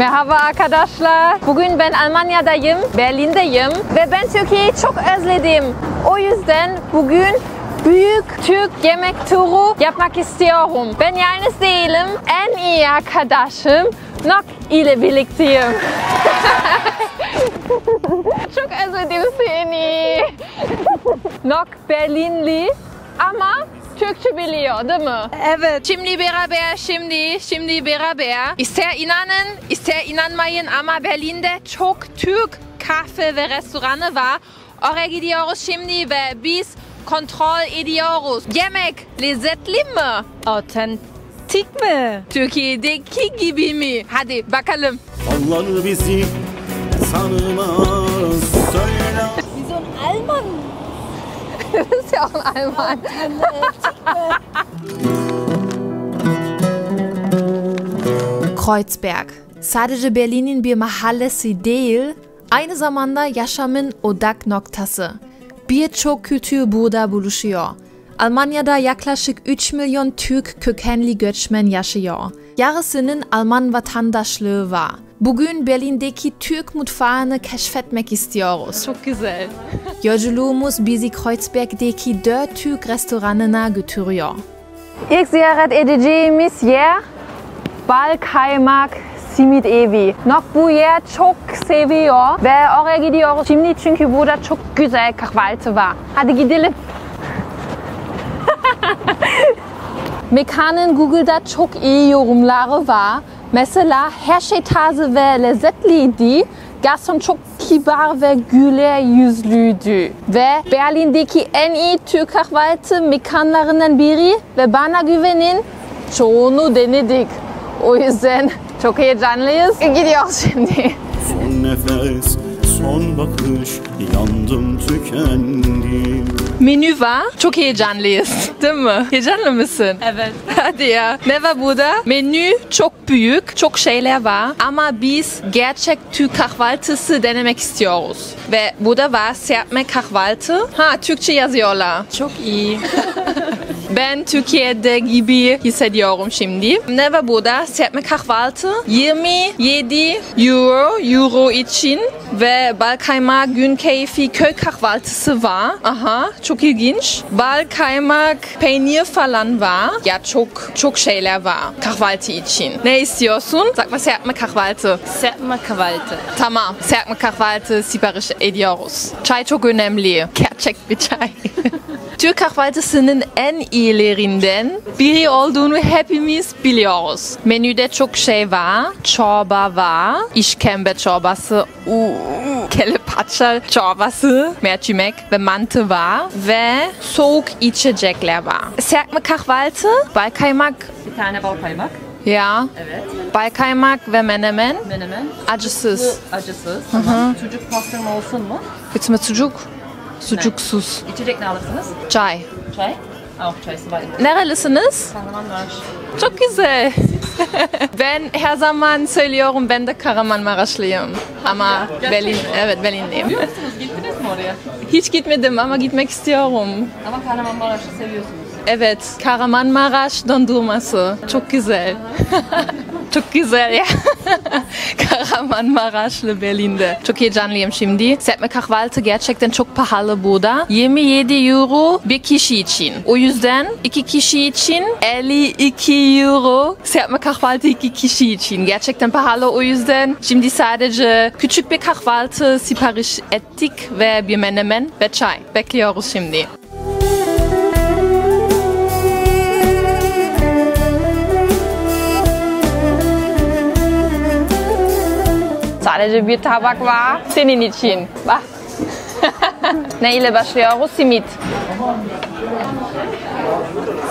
Merhaba arkadaşlar. Bugün ben Almanya'dayım, Berlin'deyim ve ben Türkiye'yi çok özledim. O yüzden bugün büyük Türk yemek turu yapmak istiyorum. Ben yalnız değilim, en iyi arkadaşım Nok ile birlikteyim. Çok özledim seni. Nok Berlinli ama Türkçe biliyor değil mi? Evet. Şimdi beraber. İster inanın, ister inanmayın ama Berlin'de çok Türk kafe ve restoranı var. Oraya gidiyoruz şimdi ve biz kontrol ediyoruz. Yemek lezzetli mi? Otantik mi? Türkiye'deki gibi mi? Hadi bakalım. Onlar bizi tanımaz. Söyle. Wie so ein Alman. Du bist ja auch ein Alman. Kreuzberg. Sadece Berlin'in bir mahallesi değil, aynı zamanda yaşamın odak noktası. Birçok kültür burada buluşuyor. Almanya'da yaklaşık 3 milyon Türk kökenli göçmen yaşıyor. Yarısının Alman vatandaşlığı var. Bugün Berlin'deki Türk mutfağını keşfetmek istiyoruz. Çok güzel. Yolculuğumuz bizi Kreuzberg'deki 4 Türk restoranına götürüyor. İlk ziyaret edeceğimiz yer Balkaymak Simit Evi. Nok bu yer çok seviyor ve oraya gidiyoruz şimdi çünkü burada çok güzel kahvaltı var. Hadi gidelim. Mekanın Google'da çok iyi yorumları var. Mesela her şey taze ve lezzetliydi. Garson çok kibar ve güler yüzlüydü. Ve Berlin'deki en iyi Türk kahvaltı mekanlarından biri ve bana güvenin çoğunu denedik. O yüzden çok heyecanlıyız. Gidiyoruz şimdi. Son nefes, son bakış, yandım tükendim. Menü var. Çok heyecanlıyız. Değil mi? Heyecanlı mısın? Evet. Hadi ya. Ne var burada? Menü çok büyük. Çok şeyler var. Ama biz gerçek Türk kahvaltısı denemek istiyoruz. Ve burada var serpme kahvaltı. Ha, Türkçe yazıyorlar. Çok iyi. Ben Türkiye'de gibi hissediyorum şimdi. Ne var burada? Serpme kahvaltı. 27 euro için ve balkaymak gün keyfi köy kahvaltısı var. Aha, çok ilginç. Balkaymak peynir falan var. Ya çok şeyler var kahvaltı için. Ne istiyorsun? Sakma serpme kahvaltı. Serpme kahvaltı. Tamam. Serpme kahvaltı sipariş ediyoruz. Çay çok önemli. Gerçek bir çay. Türk kahvaltısının en iyilerinden biri olduğunu hepimiz biliyoruz. Menüde çok şey var. Çorba var. İşkembe çorbası. Kelle paça çorbası. Mercimek ve mantı var. Ve soğuk içecekler var. Serpme kahvaltı. Balkaymak. Bir tane balkaymak. Ja, evet. Balkaymak ve menemen. Menemen. Acısız. Acısız. Tamam. Sucuk pastırma olsun mu? Bitti mi sucuk? Sucuksuz. Ne? İçecek ne alırsınız? Çay. Çay? Auch çaysı var. Nerelisiniz? Kahramanmaraş. Çok güzel. Ben her zaman söylüyorum ben de Kahramanmaraşlıyım. Ama Berlin, evet Berlin'deyim. Biliyor musunuz? Gittiniz mi oraya? Hiç gitmedim ama gitmek istiyorum. Ama Kahramanmaraş'ı seviyorsunuz. Evet, Kahramanmaraş dondurması. Çok güzel. Çok güzel ya. Kahramanmaraşlı Berlin'de. Çok heyecanlıyım şimdi. Serpme kahvaltı gerçekten çok pahalı burada. 27 euro bir kişi için. O yüzden 2 kişi için 52 euro. Serpme kahvaltı 2 kişi için. Gerçekten pahalı o yüzden. Şimdi sadece küçük bir kahvaltı sipariş ettik ve bir menemen ve çay. Bekliyoruz şimdi. Sadece bir tabak var senin için. Bak. Ne ile başlıyoruz? Simit.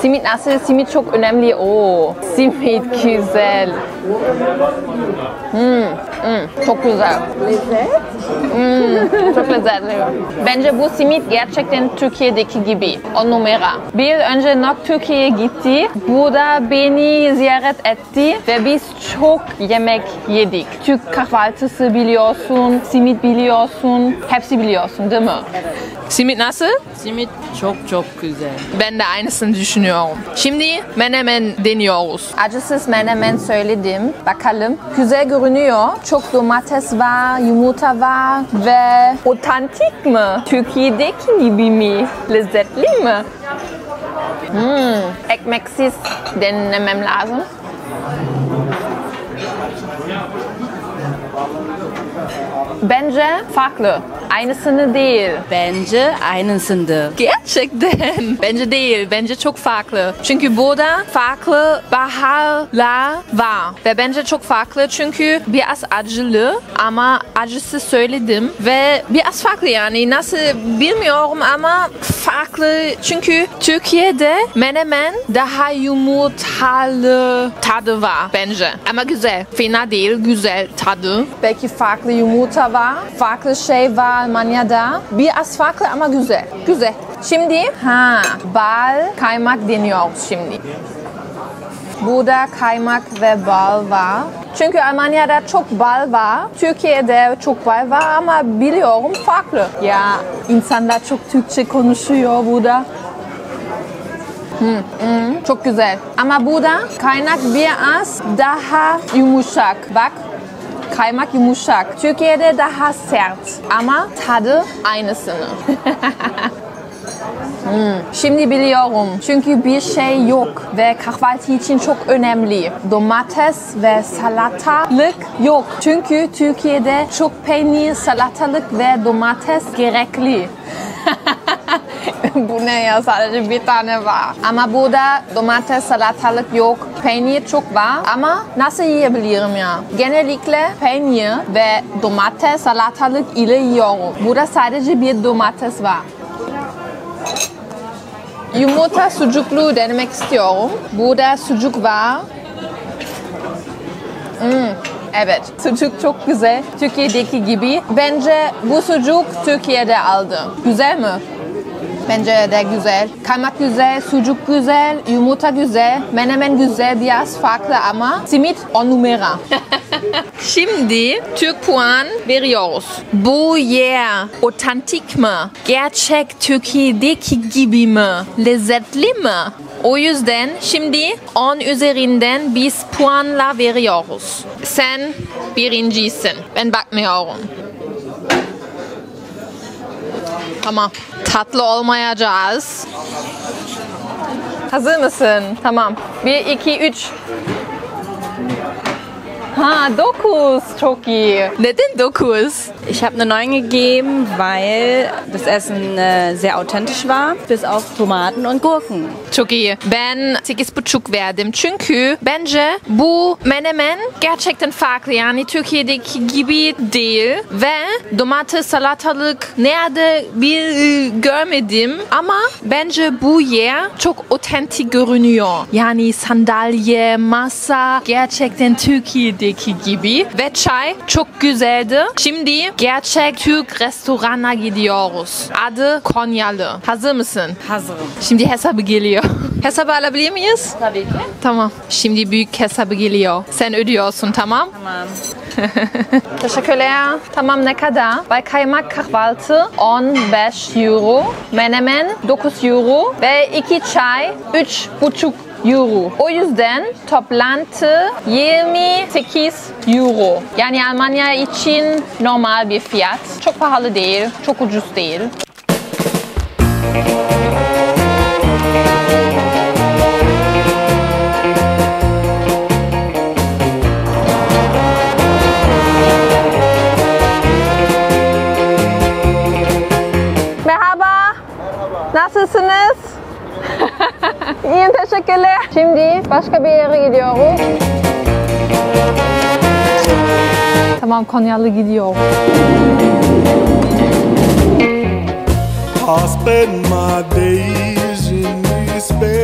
Simit nasıl? Simit çok önemli. Oo, simit güzel. Çok güzel. Lezzet. Çok lezzetli. Bence bu simit gerçekten Türkiye'deki gibi. 10 numara. Bir önce Nok Türkiye'ye gitti. Bu da beni ziyaret etti. Ve biz çok yemek yedik. Türk kahvaltısı biliyorsun, simit biliyorsun. Hepsi biliyorsun değil mi? Evet. Simit nasıl? Simit çok güzel. Ben de aynısını düşünüyorum. Şimdi menemen deniyoruz. Acısız menemen söyledim. Bakalım. Güzel görünüyor. Çok domates var, yumurta var ve otantik mi? Türkiye'deki gibi mi? Lezzetli mi? Ekmeksiz denemem lazım. Bence farklı. Aynısını değil. Bence aynısını. Gerçekten. Bence değil. Bence çok farklı. Çünkü burada farklı baharlar var. Ve bence çok farklı çünkü biraz acılı ama acısı söyledim. Ve biraz farklı yani. Nasıl bilmiyorum ama farklı. Çünkü Türkiye'de menemen daha yumurtalı tadı var bence. Ama güzel. Fena değil. Güzel tadı. Belki farklı yumurta var. Farklı şey var. Almanya'da. Biraz farklı ama güzel. Güzel. Şimdi bal kaymak deniyoruz şimdi. Burada kaymak ve bal var. Çünkü Almanya'da çok bal var. Türkiye'de çok bal var ama biliyorum farklı. Ya insanlar çok Türkçe konuşuyor burada. Çok güzel. Ama burada kaynak biraz daha yumuşak. Bak. Kaymak yumuşak. Türkiye'de daha sert ama tadı aynısını. Şimdi biliyorum çünkü bir şey yok ve kahvaltı için çok önemli. Domates ve salatalık yok. Çünkü Türkiye'de çok peynir, salatalık ve domates gerekli. Bu ne ya, sadece bir tane var. Ama burada domates, salatalık yok. Peynir çok var ama nasıl yiyebilirim ya? Genellikle peynir ve domates, salatalık ile yiyorum. Burada sadece bir domates var. Yumurta sucuklu denemek istiyorum. Burada sucuk var. Evet, sucuk çok güzel. Türkiye'deki gibi. Bence bu sucuk Türkiye'de aldım. Güzel mi? Bence de güzel. Kaymak güzel, sucuk güzel, yumurta güzel, menemen güzel, biraz farklı ama simit 10 numara. Şimdi Türk puan veriyoruz. Bu yer otantik mi? Gerçek Türkiye'deki gibi mi? Lezzetli mi? O yüzden şimdi 10 üzerinden biz puanla veriyoruz. Sen birincisin. Ben bakmıyorum. Tamam. Tatlı olmayacağız. Hazır mısın? Tamam. 1, 2, 3. 9. Çok iyi. Neden 9? Ich habe eine 9 gegeben, weil das Essen sehr authentisch war, bis auf Tomaten und Gurken. Çok iyi. Ben 8,5 verdim. Çünkü bence bu menemen gerçekten farklı. Yani Türkiye'deki gibi değil. Ve domates, salatalık nerede görmedim. Ama bence bu yer çok otantik görünüyor. Yani sandalye, masa gerçekten Türkiye'deki gibi. Ve çay çok güzeldi. Şimdi gerçek Türk restorana gidiyoruz. Adı Konyalı. Hazır mısın? Hazırım. Şimdi hesabı geliyor. Hesabı alabilir miyiz? Tabii ki. Tamam. Şimdi büyük hesabı geliyor. Sen ödüyorsun, tamam? Tamam. Teşekkürler. Tamam, ne kadar? Bay kaymak kahvaltı 15 €. Menemen 9 € ve 2 çay 3,5 €. O yüzden toplantı 28 €. Yani Almanya için normal bir fiyat. Çok pahalı değil, çok ucuz değil. Merhaba. Nasılsınız? İyiyim, teşekkürler. Şimdi başka bir yere gidiyoruz. Tamam, Konyalı gidiyor. I spend my days in despair.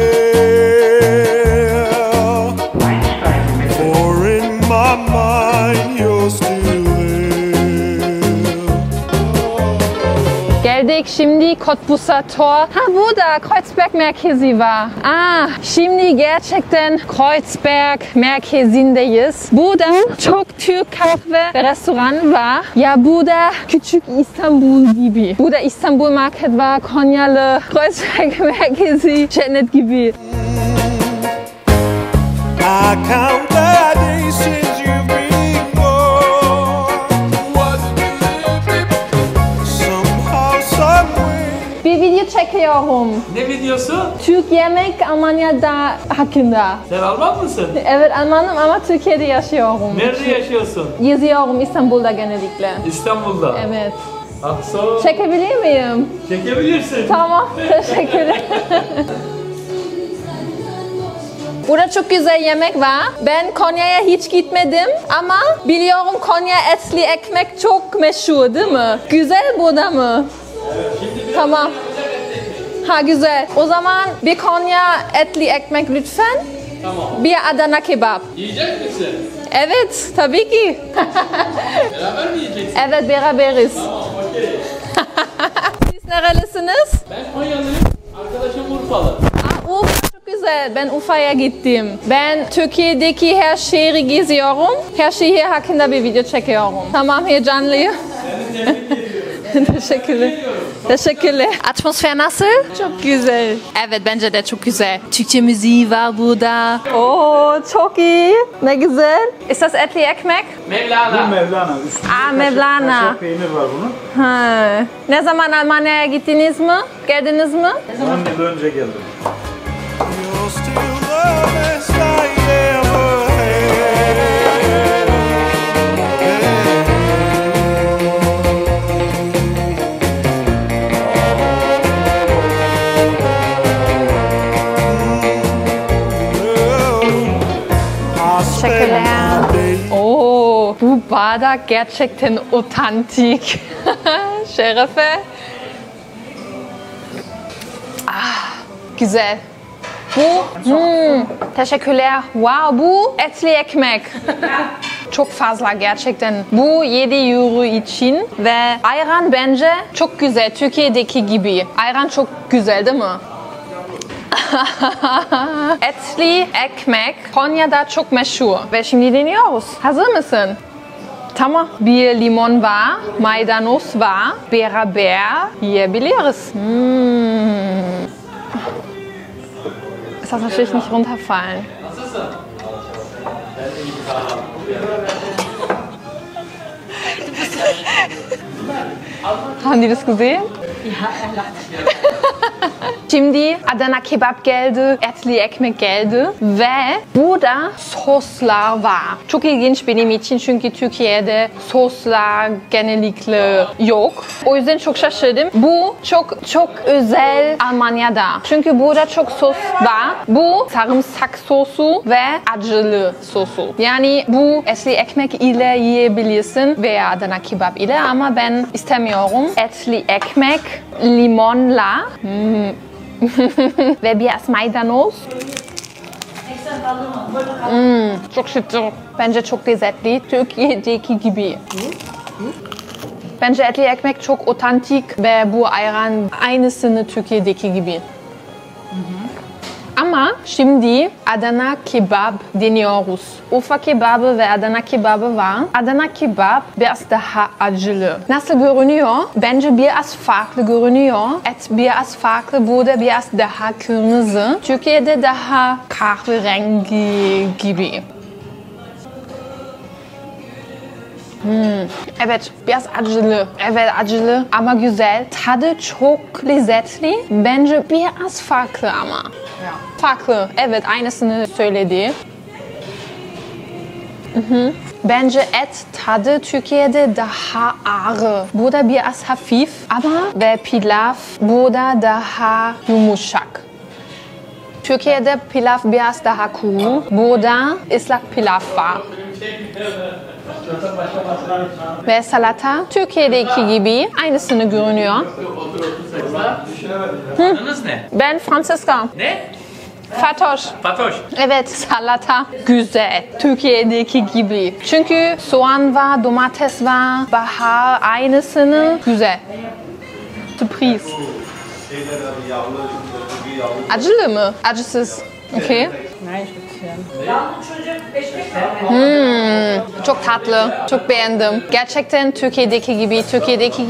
For in my mind you're still there. şimdi Kotbus'a Tor. Ha burada Kreuzberg merkezi var. Ah, şimdi gerçekten Kreuzberg merkezindeyiz. Burada çok Türk kahve restoran var. Ya burada küçük İstanbul gibi. Burada İstanbul Market var, Konyalı, Kreuzberg merkezi, cennet gibi. I count the days since you've been gone. Wasn't it somehow, someway? Bir video çekiyorum. Ne videosu? Türk yemek Almanya'da hakkında. Sen Alman mısın? Evet Almanım ama Türkiye'de yaşıyorum. Nerede yaşıyorsun? Geziyorum İstanbul'da genellikle. İstanbul'da? Evet. Aksa... Çekebilir miyim? Çekebilirsin. Tamam, teşekkürler. Burada çok güzel yemek var. Ben Konya'ya hiç gitmedim ama biliyorum Konya etli ekmek çok meşhur değil mi? Güzel burada mı? Evet. Tamam. Ha güzel. O zaman bir Konya etli ekmek lütfen. Tamam. Bir Adana kebap. Yiyecek misin? Evet, tabii ki. Beraber mi yiyeceksin? Evet, beraberiz. Tamam, okey. Siz nerelisiniz? Ben Konyalıyım. Arkadaşım Urfalı. Aa, Urfa. Ben Urfa'ya gittim. Ben Türkiye'deki her şehri geziyorum. Her şehir hakkında bir video çekiyorum. Tamam heyecanlıyım. Teşekkürler. Teşekkürler. Atmosfer nasıl? Çok güzel. Evet bence de çok güzel. Türkçe müziği var burada. Oo çok iyi. Ne güzel. Ist das etli ekmek? Mevlana. Bu Mevlana. Aa Mevlana. Çok peynir var bunun. Ha. Ne zaman Almanya'ya gittiniz mi? Geldiniz mi? 10 yıl önce geldim. Oh, bu bardak gerçekten otantik. Şerefe. Ah, güzel. Bu, teşekkürler. Wow, bu etli ekmek. Çok fazla gerçekten. Bu 7 euro için ve ayran bence çok güzel. Türkiye'deki gibi. Ayran çok güzel değil mi? Etli ekmek Konya'da çok meşhur. Ve şimdi deniyoruz. Hazır mısın? Tamam. Bir limon var, maydanoz var. Beraber yiyebiliriz. Es darf natürlich nicht runterfallen. Haben die das gesehen? Ja, er lacht. Şimdi Adana kebap geldi, etli ekmek geldi ve burada soslar var. Çok ilginç benim için çünkü Türkiye'de soslar genellikle yok. O yüzden çok şaşırdım. Bu çok özel Almanya'da. Çünkü burada çok sos var. Bu sarımsak sosu ve acılı sosu. Yani bu etli ekmek ile yiyebilirsin veya Adana kebap ile ama ben istemiyorum. Etli ekmek limonla. Ve biraz maydanoz. Çok şıktır. Bence çok lezzetli. Türkiye'deki gibi. Bence etli ekmek çok otantik ve bu ayran aynısını Türkiye'deki gibi. Ama şimdi Adana kebap deniyoruz. Urfa kebabı ve Adana kebabı var. Adana kebap biraz daha acılı. Nasıl görünüyor? Bence biraz farklı görünüyor. Et biraz farklı, burada biraz daha kırmızı. Türkiye'de daha kahverengi gibi. Evet, biraz acılı. Evet, acılı ama güzel. Tadı çok lezzetli. Bence biraz farklı ama. Ja. Farklı. Evet, aynısını söyledi. Bence et tadı Türkiye'de daha ağır. Burada biraz hafif ama ve pilav burada daha yumuşak. Türkiye'de pilav biraz daha kuru. Burada ıslak pilav var. Ve salata Türkiye'deki gibi aynısını görünüyor. Adınız ne? Ben Franziska. Ne? Fatoş. Fatoş. Evet, salata güzel. Türkiye'deki gibi. Çünkü soğan var, domates var, bahar aynısını güzel. to please. Acılı mı? Acısız. Okay. Nein, ich würde es hören. Çok tatlı, çok beğendim. Gerçekten Türkiye'deki gibi, Türkiye'deki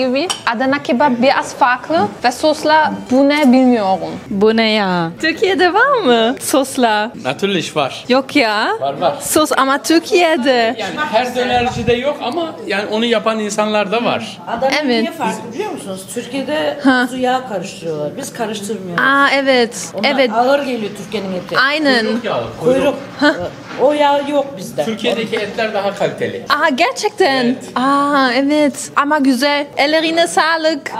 gibi. Adana kebap biraz farklı ve sosla bu ne bilmiyorum. Bu ne ya? Türkiye'de var mı sosla? Natürlich var. Yok ya. Var. Sos ama Türkiye'de. Yani her dönercide yok ama yani onu yapan insanlar da var. Adana evet. Niye farklı biliyor musunuz? Türkiye'de tuzu yağ karıştırıyorlar. Biz karıştırmıyoruz. Aa evet. Onlar evet. Ağır geliyor Türkiye'nin eti. Aynen. Kuyruk yağı. Kuyruk. O yağ yok bizde. Türkiye'deki etler daha kaliteli. Aha gerçekten. Evet. Aa evet. Ama güzel. Ellerine sağlık.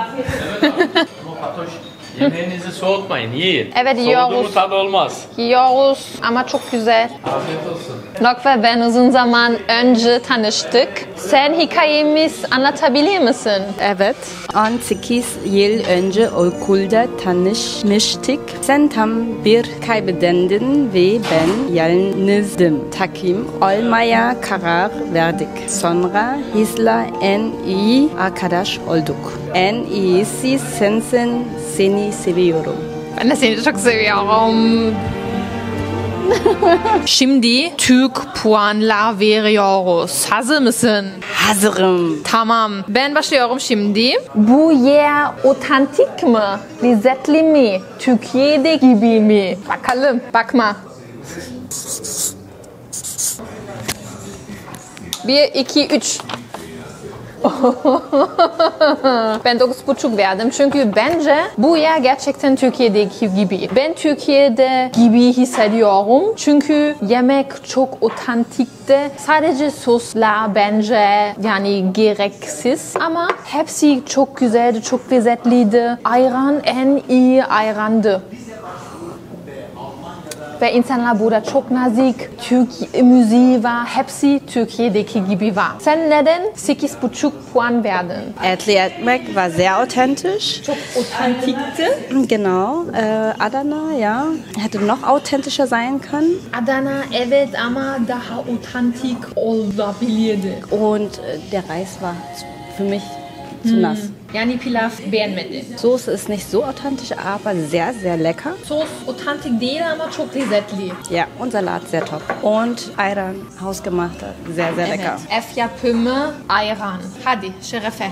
Evet abi. Yemeğinizi soğutmayın, yiyin. Evet, yiyoruz. Soğudu mu tadı olmaz. Yiyoruz ama çok güzel. Afiyet olsun. Lokve, ben uzun zaman önce tanıştık. Sen hikayemiz anlatabilir misin? Evet. 18 yıl önce okulda tanışmıştık. Sen tam bir kaybedendin ve ben yalnızdım. Takım olmaya karar verdik. Sonra Hisla en iyi arkadaş olduk. En iyisi sensin, seni seviyorum. Ben de seni çok seviyorum. Şimdi Türk puanlar veriyoruz. Hazır mısın? Hazırım. Tamam. Ben başlıyorum şimdi. Bu yer otantik mi? Lezzetli mi? Türkiye'de gibi mi? Bakalım. Bakma. 1, 2, 3. Ben 9,5 verdim çünkü bence bu yer gerçekten Türkiye'deki gibi. Ben Türkiye'de gibi hissediyorum çünkü yemek çok otantikte. Sadece soslar bence yani gereksiz ama hepsi çok güzeldi, çok lezzetliydi. Ayran en iyi ayrandı. Ve insanlar burada çok nazik, Türk müziği var, hepsi Türkiye'deki gibi var. Sen neden 8,5 puan verdin? Etli ekmek war sehr authentisch. Çok otantikti. Genau. Adana, ja. Hätte noch authentischer sein können. Adana, evet, ama daha otantik olabilirdi. Und der Reis war für mich zu nass. Yani pilav beğenmedi. Soße ist nicht so authentisch, aber sehr, sehr lecker. Soße authentik değil ama çok lezzetli. Ja, und Salat sehr top. Und Ayran, hausgemachter, sehr, sehr lecker. Evet. Efya Pümme, Ayran. Hadi, şerefe.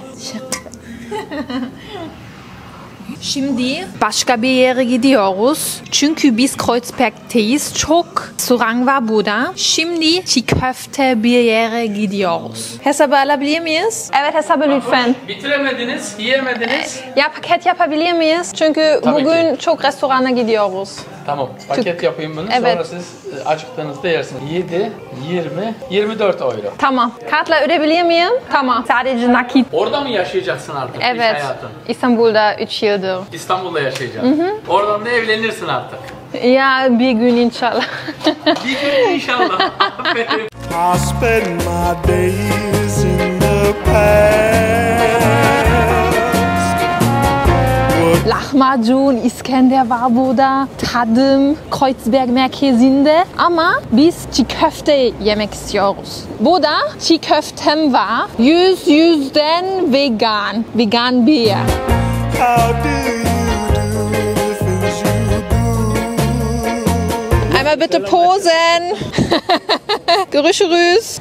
Şimdi başka bir yere gidiyoruz. Çünkü biz Kreuzberg'teyiz. Çok sorun var burada. Şimdi çiğ köfte bir yere gidiyoruz. Hesabı alabilir miyiz? Evet, hesabı lütfen. Bitiremediniz, yiyemediniz. Ya paket yapabilir miyiz? Çünkü tabii bugün ki çok restorana gidiyoruz. Tamam, paket Türk yapayım bunu. Evet. Sonra siz acıktığınızda yersiniz. 7, 20, 24 euro. Tamam. Kartla ödeyebilir miyim? Tamam. Sadece nakit. Orada mı yaşayacaksın artık? Evet. İstanbul'da 3 yıl. İstanbul'da yaşayacaksın. Oradan da evlenirsin artık. Ya bir gün inşallah. Bir gün inşallah. Lahmacun, İskender var burada. Tadım, Kreuzberg merkezinde. Ama biz çiğ köfte yemek istiyoruz. Burada çiğ köftem var. %100 vegan. Vegan bir yer. Einmal bitte posen. Gerüche rüß.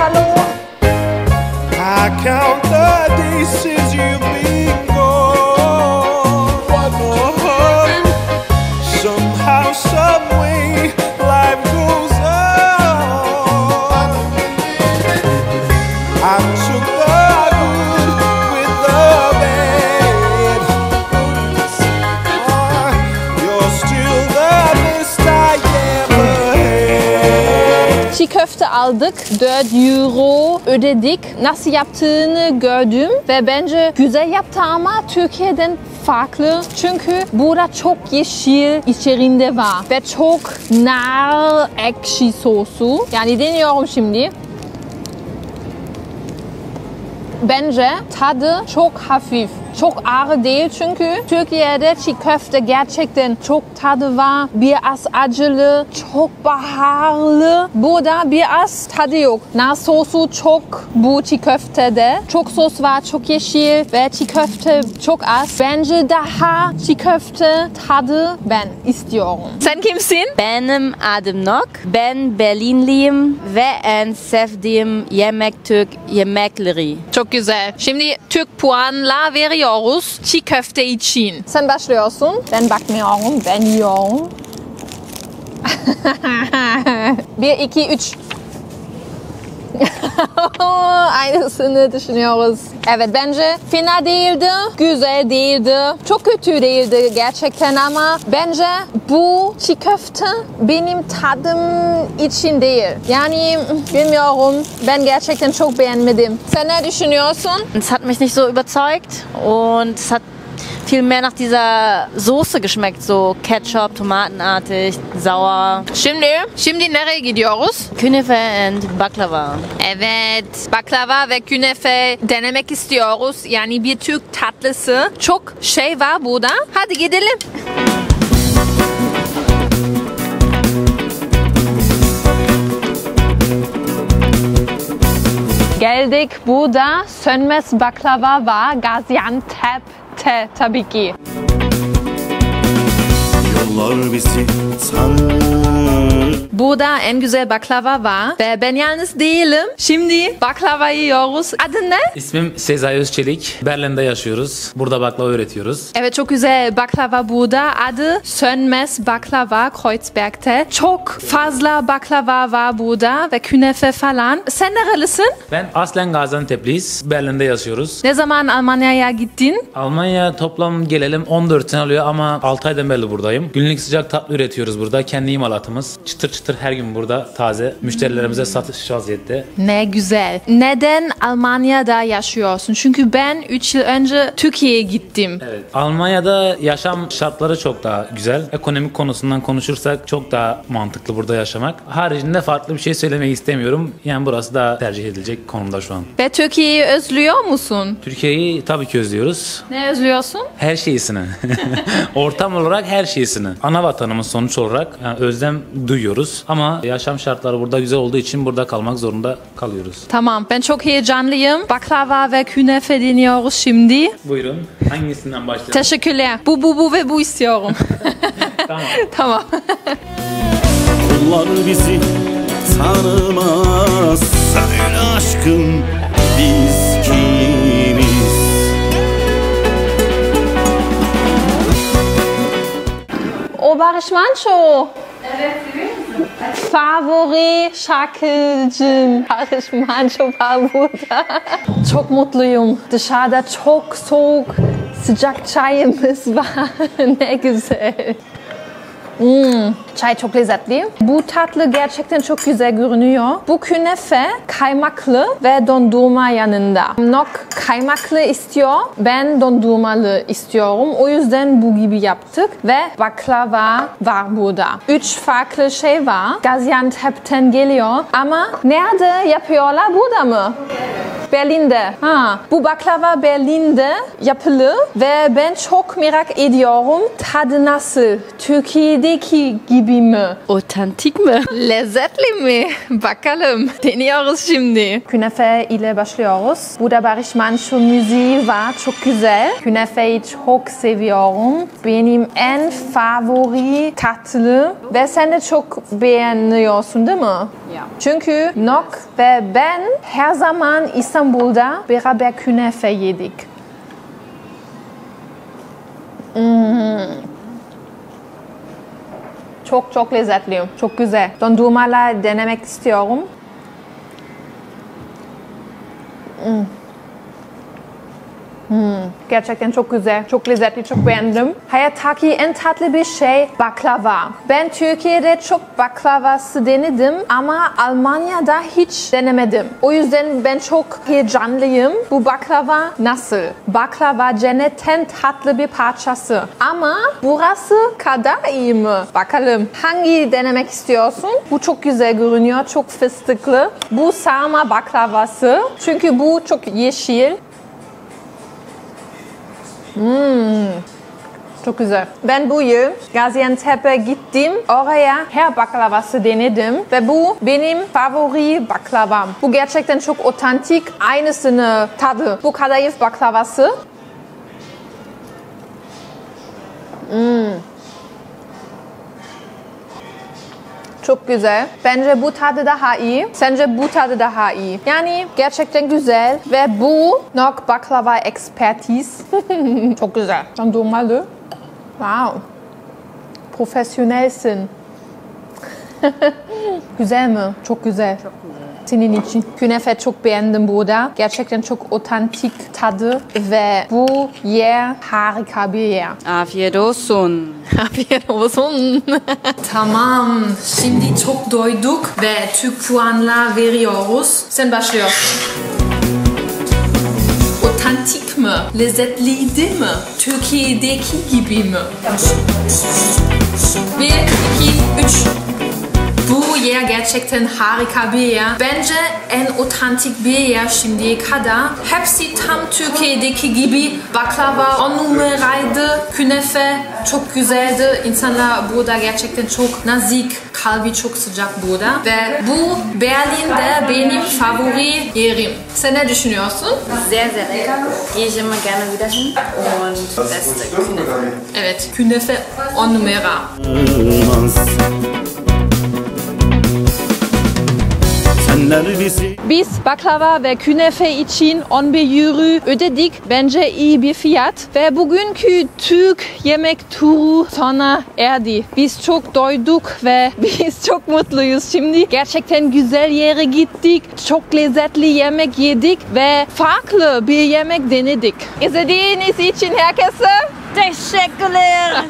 Hallo. I count the days since you've been gone. One more time. Somehow, someway, life goes on. I took köfte aldık. 4 euro ödedik. Nasıl yaptığını gördüm ve bence güzel yaptı ama Türkiye'den farklı. Çünkü burada çok yeşil içerinde var ve çok nar ekşi sosu. Yani deniyorum şimdi. Bence tadı çok hafif. çok ağır değil çünkü Türkiye'de çiğ köfte gerçekten çok tadı var. Biraz acılı, çok baharlı. Burada biraz tadı yok. Nar sosu çok bu çiğ köftede. Çok sos var, çok yeşil ve çiğ köfte çok az. Bence daha çiğ köfte tadı ben istiyorum. Sen kimsin? Benim adım Nok. Ben Berlinliyim ve en sevdiğim yemek Türk yemekleri. Çok güzel. Şimdi Türk puanla veriyoruz çiğ köfte için. Sen başlıyorsun. Ben bakmıyorum. Ben yiyorum. 1, 2, 3. Aynısını düşünüyoruz. Evet, bence fena değildi, güzel değildi, çok kötü değildi gerçekten ama bence bu çiğ köfte benim tadım için değil. Yani bilmiyorum, ben gerçekten çok beğenmedim. Sen ne düşünüyorsun? Es hat mich nicht so überzeugt und es hat viel mehr nach dieser Soße geschmeckt, so Ketchup, tomatenartig, sauer. Şimdi nereye gidiyoruz? Künefe and baklava. Evet, baklava ve künefe denemek istiyoruz. Yani bir Türk tatlısı. Çok şey var burada. Hadi gidelim. Geldik, burada sönmez baklava var. Gaziantep. Tabii ki. Burada en güzel baklava var ve ben yalnız değilim. Şimdi baklava yiyoruz. Adın ne? İsmim Sezai Özçelik. Berlin'de yaşıyoruz. Burada baklava öğretiyoruz. Evet, çok güzel baklava burada. Adı Sönmez Baklava, Kreuzberg'te. Çok fazla baklava var burada ve künefe falan. Sen nerelisin? Ben aslen Gaziantep'liyiz. Berlin'de yaşıyoruz. Ne zaman Almanya'ya gittin? Almanya toplam gelelim 14 sene oluyor ama 6 aydan beri buradayım. Günlük sıcak tatlı üretiyoruz burada. Kendi imalatımız. Çıtır çıtır her gün burada taze müşterilerimize satış vaziyette. Ne güzel. Neden Almanya'da yaşıyorsun? Çünkü ben 3 yıl önce Türkiye'ye gittim. Evet. Almanya'da yaşam şartları çok daha güzel. Ekonomik konusundan konuşursak çok daha mantıklı burada yaşamak. Haricinde farklı bir şey söylemeyi istemiyorum. Yani burası daha tercih edilecek konumda şu an. Ve Türkiye'yi özlüyor musun? Türkiye'yi tabii ki özlüyoruz. Ne özlüyorsun? Her şeysini. Ortam olarak her şeysini. Ana vatanımız sonuç olarak yani özlem duyuyoruz. Ama yaşam şartları burada güzel olduğu için burada kalmak zorunda kalıyoruz. Tamam, ben çok heyecanlıyım. Baklava ve künefe deniyoruz şimdi. Buyurun, hangisinden başlayalım? Teşekkürler. Bu ve bu istiyorum. Tamam. Tamam. Kullar bizi tanımaz, sen aşkın biz kimiz? O Barış Manço. Evet, favori şarkıcım Barış Manço var burada. Çok mutluyum. Dışarıda çok soğuk, sıcak çayımız var. Ne güzel. Çay çok lezzetli. Bu tatlı gerçekten çok güzel görünüyor. Bu künefe kaymaklı ve dondurma yanında. Nok kaymaklı istiyor. Ben dondurmalı istiyorum. O yüzden bu gibi yaptık. Ve baklava var burada. 3 farklı şey var. Gaziantep'ten geliyor. Ama nerede yapıyorlar? Burada mı? Berlin'de. Ha. Bu baklava Berlin'de yapılır ve ben çok merak ediyorum. Tadı nasıl? Türkiye'deki gibi mi? Otantik mi? Lezzetli mi? Bakalım. Deniyoruz şimdi. Künefe ile başlıyoruz. Burada Barış Manço müziği var. Çok güzel. Künefeyi çok seviyorum. Benim en favori tatlı. Ve sen de çok beğeniyorsun değil mi? Ya. Çünkü Nok ve ben her zaman İstanbul'da beraber künefe yedik. Çok çok lezzetli, çok güzel. Dondurmalar denemek istiyorum. Gerçekten çok güzel, çok lezzetli, çok beğendim. Hayattaki en tatlı bir şey baklava. Ben Türkiye'de çok baklavası denedim ama Almanya'da hiç denemedim. O yüzden ben çok heyecanlıyım. Bu baklava nasıl? Baklava cennetten tatlı bir parçası. Ama burası kadar iyi mi? Bakalım. Hangi denemek istiyorsun? Bu çok güzel görünüyor, çok fıstıklı. Bu sarma baklavası. Çünkü bu çok yeşil. Çok güzel. Ben bu yıl Gaziantep'e gittim. Oraya her baklavası denedim. Ve bu benim favori baklavam. Bu gerçekten çok otantik. Aynısını tadı. Bu kadayıf baklavası. Çok güzel. Bence bu tadı daha iyi. Sence bu tadı daha iyi. Yani gerçekten güzel. Ve bu nok baklava expertise. Çok güzel. Dann du mal du. Wow. Profesyonelsin. Güzel mi? Çok güzel. Çok güzel. Senin için. Künefe çok beğendim burada. Gerçekten çok otantik tadı ve bu yer harika bir yer. Afiyet olsun. Afiyet olsun. Tamam. Şimdi çok doyduk ve Türk puanla veriyoruz. Sen başlıyorsun. Otantik mi? Lezzetliydi mi? Türkiye'deki gibi mi? 1, 2, 3. Bu yer gerçekten harika bir yer. Bence en otantik bir yer şimdiye kadar. Hepsi tam Türkiye'deki gibi. Baklava on numaraydı. Künefe çok güzeldi. İnsanlar burada gerçekten çok nazik. Kalbi çok sıcak burada. Ve bu Berlin'de benim favori yerim. Sen ne düşünüyorsun? Sehr, sehr lecker. Gehe ich immer gerne wieder hin. Und beste Künefe. Evet, Künefe on numara. Biz baklava ve künefe için 11 euro ödedik. Bence iyi bir fiyat. Ve bugünkü Türk yemek turu sona erdi. Biz çok doyduk ve biz çok mutluyuz şimdi. Gerçekten güzel yere gittik. Çok lezzetli yemek yedik ve farklı bir yemek denedik. İzlediğiniz için herkese teşekkürler.